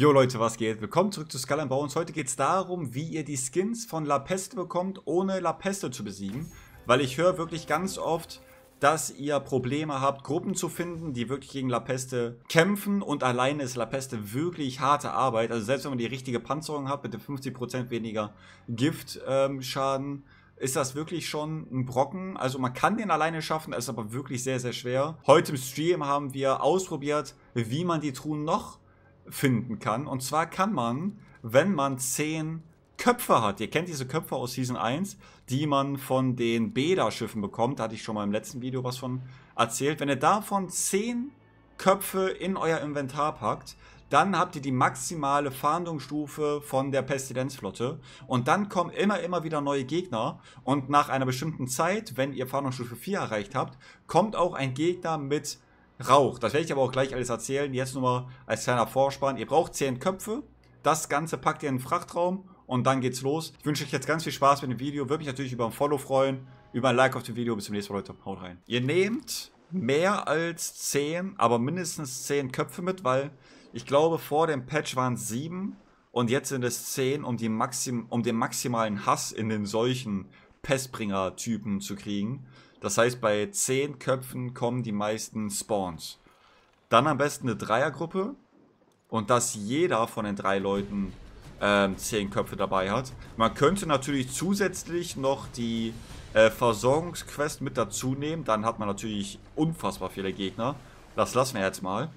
Jo Leute, was geht? Willkommen zurück zu Skull and Bounce. Heute geht es darum, wie ihr die Skins von La Peste bekommt, ohne La Peste zu besiegen. Weil ich höre wirklich ganz oft, dass ihr Probleme habt, Gruppen zu finden, die wirklich gegen La Peste kämpfen. Und alleine ist La Peste wirklich harte Arbeit. Also selbst wenn man die richtige Panzerung hat, mit dem 50% weniger Giftschaden, ist das wirklich schon ein Brocken. Also man kann den alleine schaffen, ist aber wirklich sehr, sehr schwer. Heute im Stream haben wir ausprobiert, wie man die Truhen noch finden kann. Und zwar kann man, wenn man 10 Köpfe hat, ihr kennt diese Köpfe aus Season 1, die man von den Bäderschiffen bekommt, da hatte ich schon mal im letzten Video was von erzählt. Wenn ihr davon 10 Köpfe in euer Inventar packt, dann habt ihr die maximale Fahndungsstufe von der Pestilenzflotte. Und dann kommen immer wieder neue Gegner. Und nach einer bestimmten Zeit, wenn ihr Fahndungsstufe 4 erreicht habt, kommt auch ein Gegner mit Rauch. Das werde ich aber auch gleich alles erzählen. Jetzt nur mal als kleiner Vorspann. Ihr braucht 10 Köpfe. Das Ganze packt ihr in den Frachtraum und dann geht's los. Ich wünsche euch jetzt ganz viel Spaß mit dem Video. Würde mich natürlich über ein Follow freuen, über ein Like auf dem Video. Bis zum nächsten Mal, Leute. Haut rein. Ihr nehmt mehr als 10, aber mindestens 10 Köpfe mit, weil ich glaube, vor dem Patch waren 7 und jetzt sind es 10, um den maximalen Hass in den solchen Pestbringer-Typen zu kriegen. Das heißt, bei 10 Köpfen kommen die meisten Spawns. Dann am besten eine Dreiergruppe und dass jeder von den 3 Leuten 10 Köpfe dabei hat. Man könnte natürlich zusätzlich noch die Versorgungsquest mit dazu nehmen. Dann hat man natürlich unfassbar viele Gegner. Das lassen wir jetzt mal.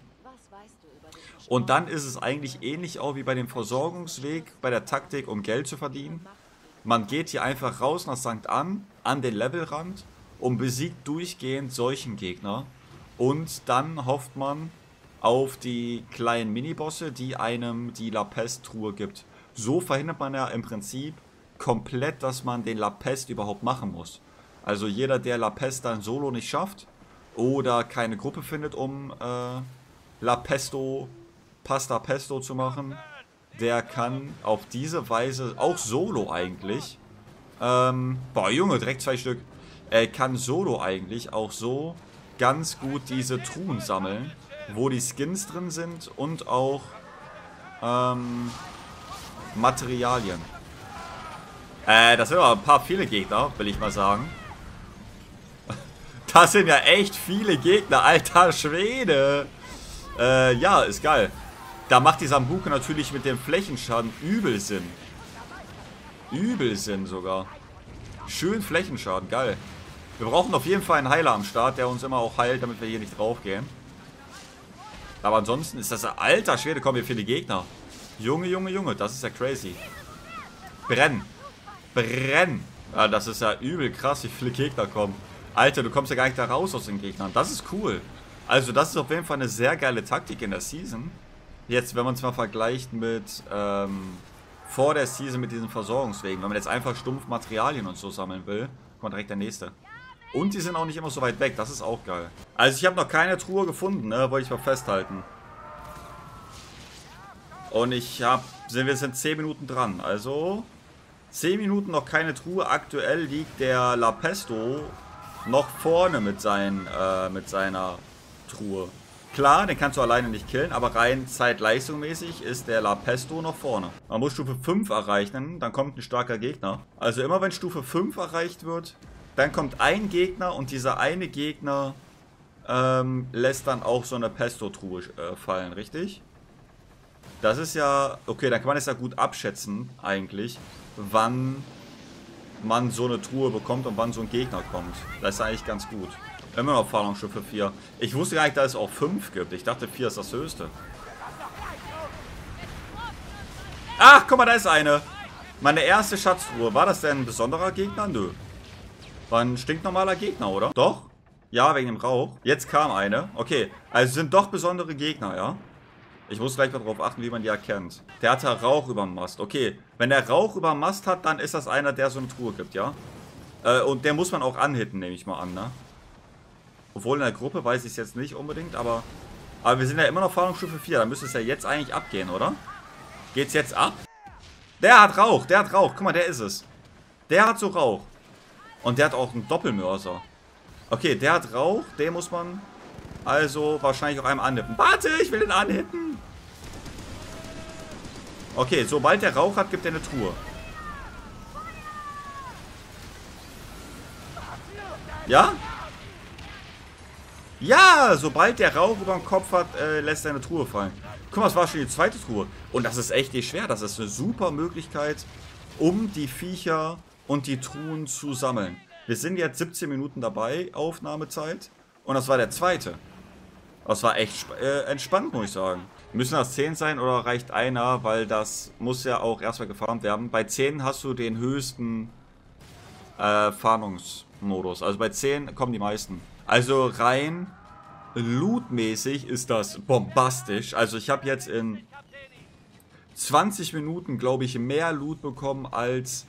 Und dann ist es eigentlich ähnlich auch wie bei dem Versorgungsweg, bei der Taktik, um Geld zu verdienen. Man geht hier einfach raus nach St. Ann, an den Levelrand und besiegt durchgehend solchen Gegner. Und dann hofft man auf die kleinen Minibosse, die einem die La Peste-Truhe gibt. So verhindert man ja im Prinzip komplett, dass man den La Peste überhaupt machen muss. Also jeder, der La Peste dann solo nicht schafft oder keine Gruppe findet, um La Pesto Pasta Pesto zu machen, der kann auf diese Weise, auch solo eigentlich, boah Junge, direkt 2 Stück, kann solo eigentlich auch so ganz gut diese Truhen sammeln, wo die Skins drin sind und auch Materialien. Das sind aber ein paar viele Gegner, will ich mal sagen. Das sind ja echt viele Gegner, alter Schwede. Ja, ist geil. Da macht die Sambuke natürlich mit dem Flächenschaden übel Sinn. Übel Sinn sogar. Schön Flächenschaden, geil. Wir brauchen auf jeden Fall einen Heiler am Start, der uns immer auch heilt, damit wir hier nicht drauf gehen. Aber ansonsten ist das... Alter Schwede, kommen hier viele Gegner. Junge, Junge, Junge, das ist ja crazy. Brenn. Brenn. Ja, das ist ja übel krass, wie viele Gegner kommen. Alter, du kommst ja gar nicht da raus aus den Gegnern. Das ist cool. Also das ist auf jeden Fall eine sehr geile Taktik in der Season. Jetzt, wenn man es mal vergleicht mit vor der Season mit diesen Versorgungswegen. Wenn man jetzt einfach stumpf Materialien und so sammeln will, kommt direkt der nächste. Und die sind auch nicht immer so weit weg, das ist auch geil. Also ich habe noch keine Truhe gefunden, ne? Wollte ich mal festhalten. Und wir sind 10 Minuten dran, also 10 Minuten noch keine Truhe. Aktuell liegt der La Pesto noch vorne mit seiner Truhe. Klar, den kannst du alleine nicht killen, aber rein zeitleistungsmäßig ist der La Pesto noch vorne. Man muss Stufe 5 erreichen, dann kommt ein starker Gegner. Also immer wenn Stufe 5 erreicht wird, dann kommt ein Gegner und dieser eine Gegner lässt dann auch so eine Pesto-Truhe fallen, richtig? Das ist ja, okay, dann kann man es ja gut abschätzen eigentlich, wann man so eine Truhe bekommt und wann so ein Gegner kommt. Das ist eigentlich ganz gut. Immer noch Fahndungsstufe 4. Ich wusste gar nicht, dass es auch 5 gibt. Ich dachte, 4 ist das höchste. Ach, guck mal, da ist eine. Meine erste Schatztruhe. War das denn ein besonderer Gegner? Nö. War ein stinknormaler Gegner, oder? Doch? Ja, wegen dem Rauch. Jetzt kam eine. Okay, also sind doch besondere Gegner, ja? Ich muss gleich mal drauf achten, wie man die erkennt. Der hat ja Rauch über dem Mast. Okay, wenn der Rauch über dem Mast hat, dann ist das einer, der so eine Truhe gibt, ja? Und der muss man auch anhitten, nehme ich mal an, ne? Obwohl in der Gruppe weiß ich es jetzt nicht unbedingt, aber wir sind ja immer noch Fahndungsstufe 4. Da müsste es ja jetzt eigentlich abgehen, oder? Geht's jetzt ab? Der hat Rauch, der hat Rauch. Guck mal, der ist es. Der hat so Rauch. Und der hat auch einen Doppelmörser. Okay, der hat Rauch. Den muss man also wahrscheinlich auch einem anhippen. Warte, ich will den anhitten. Okay, sobald der Rauch hat, gibt er eine Truhe. Ja? Ja, sobald der Rauch über den Kopf hat, lässt er eine Truhe fallen. Guck mal, das war schon die zweite Truhe. Und das ist echt nicht schwer. Das ist eine super Möglichkeit, um die Viecher und die Truhen zu sammeln. Wir sind jetzt 17 Minuten dabei, Aufnahmezeit. Und das war der zweite. Das war echt entspannt, muss ich sagen. Müssen das 10 sein oder reicht einer? Weil das muss ja auch erstmal gefarmt werden. Bei 10 hast du den höchsten Farmungsmodus. Also bei 10 kommen die meisten. Also rein lootmäßig ist das bombastisch. Also ich habe jetzt in 20 Minuten, glaube ich, mehr Loot bekommen als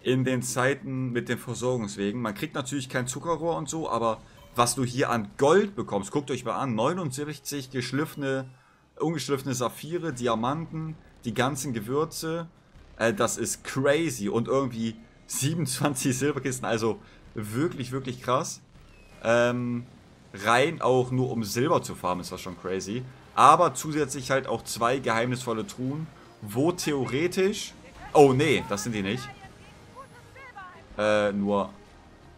in den Zeiten mit den Versorgungswegen. Man kriegt natürlich kein Zuckerrohr und so, aber was du hier an Gold bekommst, guckt euch mal an, 79 geschliffene, ungeschliffene Saphire, Diamanten, die ganzen Gewürze, das ist crazy. Und irgendwie 27 Silberkisten, also wirklich, wirklich krass. Rein auch nur um Silber zu farmen, ist das schon crazy. Aber zusätzlich halt auch 2 geheimnisvolle Truhen, wo theoretisch... Oh nee, das sind die nicht. Nur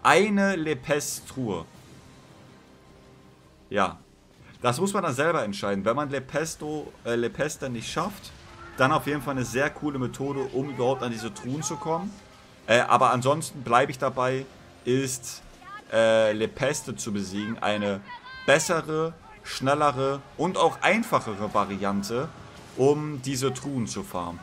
eine La Peste Truhe. Ja. Das muss man dann selber entscheiden. Wenn man La Peste nicht schafft, dann auf jeden Fall eine sehr coole Methode, um überhaupt an diese Truhen zu kommen. Aber ansonsten bleibe ich dabei, ist La Peste zu besiegen eine bessere, schnellere und auch einfachere Variante, um diese Truhen zu farmen.